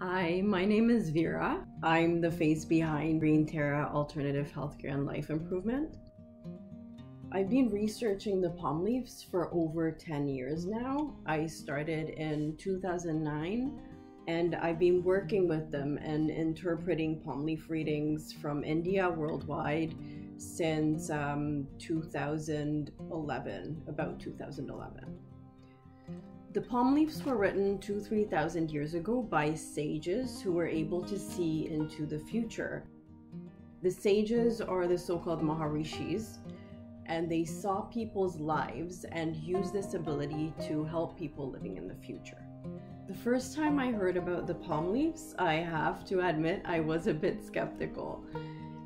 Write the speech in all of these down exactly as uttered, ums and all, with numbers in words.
Hi, my name is Vera. I'm the face behind Green Tara Alternative Healthcare and Life Improvement. I've been researching the palm leaves for over ten years now. I started in two thousand nine and I've been working with them and interpreting palm leaf readings from India worldwide since um, two thousand eleven, about two thousand eleven. The palm leaves were written two, three thousand years ago by sages who were able to see into the future. The sages are the so-called Maharishis, and they saw people's lives and used this ability to help people living in the future. The first time I heard about the palm leaves, I have to admit I was a bit skeptical.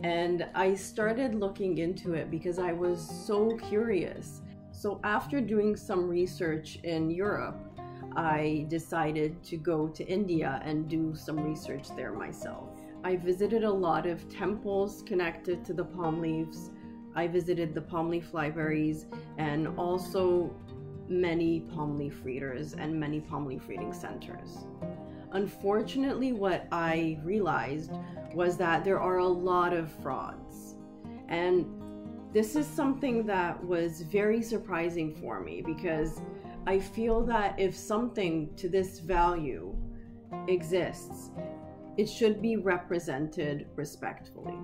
And I started looking into it because I was so curious. So after doing some research in Europe, I decided to go to India and do some research there myself. I visited a lot of temples connected to the palm leaves. I visited the palm leaf libraries and also many palm leaf readers and many palm leaf reading centers. Unfortunately, what I realized was that there are a lot of frauds, and this is something that was very surprising for me because I feel that if something to this value exists, it should be represented respectfully.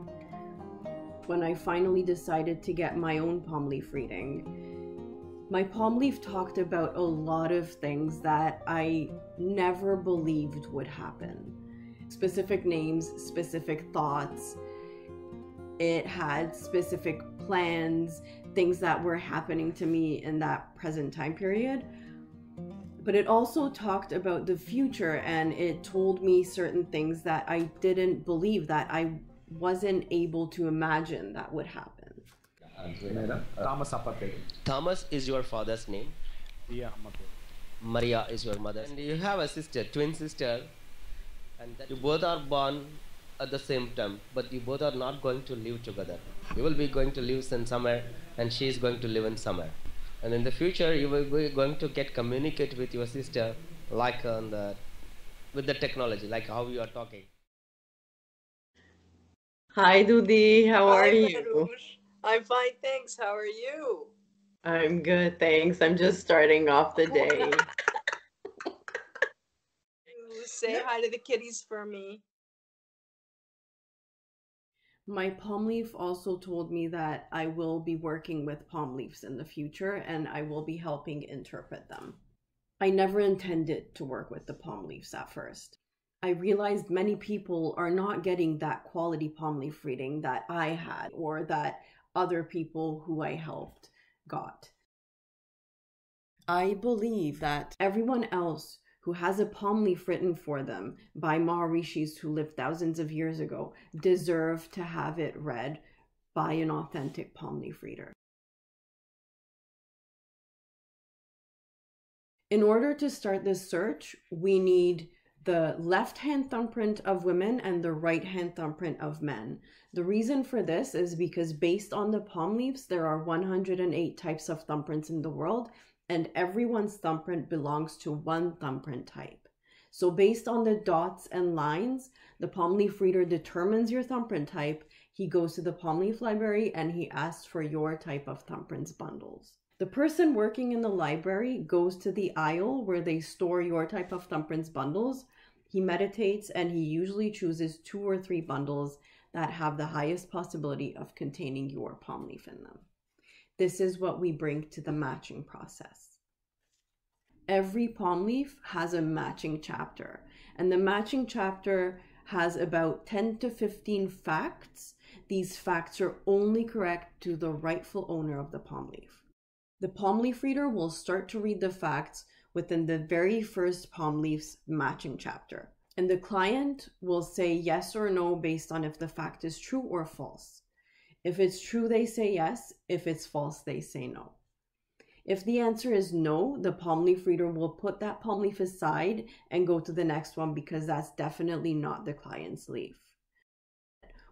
When I finally decided to get my own palm leaf reading, my palm leaf talked about a lot of things that I never believed would happen. Specific names, specific thoughts. It had specific plans, things that were happening to me in that present time period. But it also talked about the future, and it told me certain things that I didn't believe, that I wasn't able to imagine that would happen. Thomas Thomas is your father's name. Yeah. Maria is your mother. And you have a sister, twin sister, and you both are born at the same time, but you both are not going to live together. You will be going to live in summer, and she is going to live in summer. And in the future, you will be going to get communicate with your sister, like on the, with the technology, like how you are talking. Hi, Dudi. How are Hi, you? I'm fine, thanks. How are you? I'm good, thanks. I'm just starting off the day. Say hi to the kitties for me. My palm leaf also told me that I will be working with palm leaves in the future, and I will be helping interpret them. I never intended to work with the palm leaves at first. I realized many people are not getting that quality palm leaf reading that I had or that other people who I helped got. I believe that everyone else who has a palm leaf written for them by Maharishis who lived thousands of years ago deserve to have it read by an authentic palm leaf reader. In order to start this search, we need the left-hand thumbprint of women and the right-hand thumbprint of men. The reason for this is because based on the palm leaves, there are one hundred eight types of thumbprints in the world, and everyone's thumbprint belongs to one thumbprint type. So based on the dots and lines, the palm leaf reader determines your thumbprint type. He goes to the palm leaf library and he asks for your type of thumbprints bundles. The person working in the library goes to the aisle where they store your type of thumbprints bundles. He meditates and he usually chooses two or three bundles that have the highest possibility of containing your palm leaf in them. This is what we bring to the matching process. Every palm leaf has a matching chapter, and the matching chapter has about ten to fifteen facts. These facts are only correct to the rightful owner of the palm leaf. The palm leaf reader will start to read the facts within the very first palm leaf's matching chapter, and the client will say yes or no based on if the fact is true or false. If it's true, they say yes. If it's false, they say no. If the answer is no, the palm leaf reader will put that palm leaf aside and go to the next one because that's definitely not the client's leaf.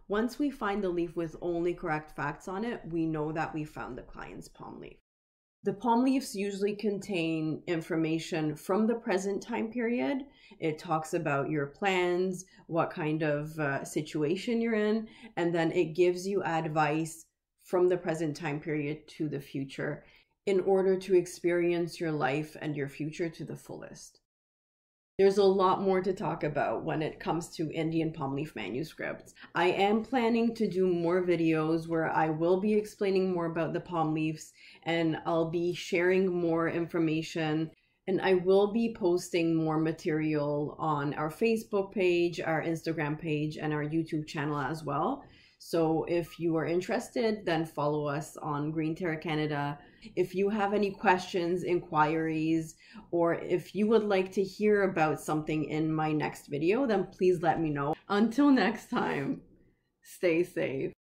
Once we find the leaf with only correct facts on it, we know that we found the client's palm leaf. The palm leaves usually contain information from the present time period. It talks about your plans, what kind of uh, situation you're in, and then it gives you advice from the present time period to the future in order to experience your life and your future to the fullest. There's a lot more to talk about when it comes to Indian palm leaf manuscripts. I am planning to do more videos where I will be explaining more about the palm leaves, and I'll be sharing more information, and I will be posting more material on our Facebook page, our Instagram page, and our YouTube channel as well. So if you are interested, then follow us on Green Tara Canada. If you have any questions, inquiries, or if you would like to hear about something in my next video, then please let me know. Until next time, stay safe.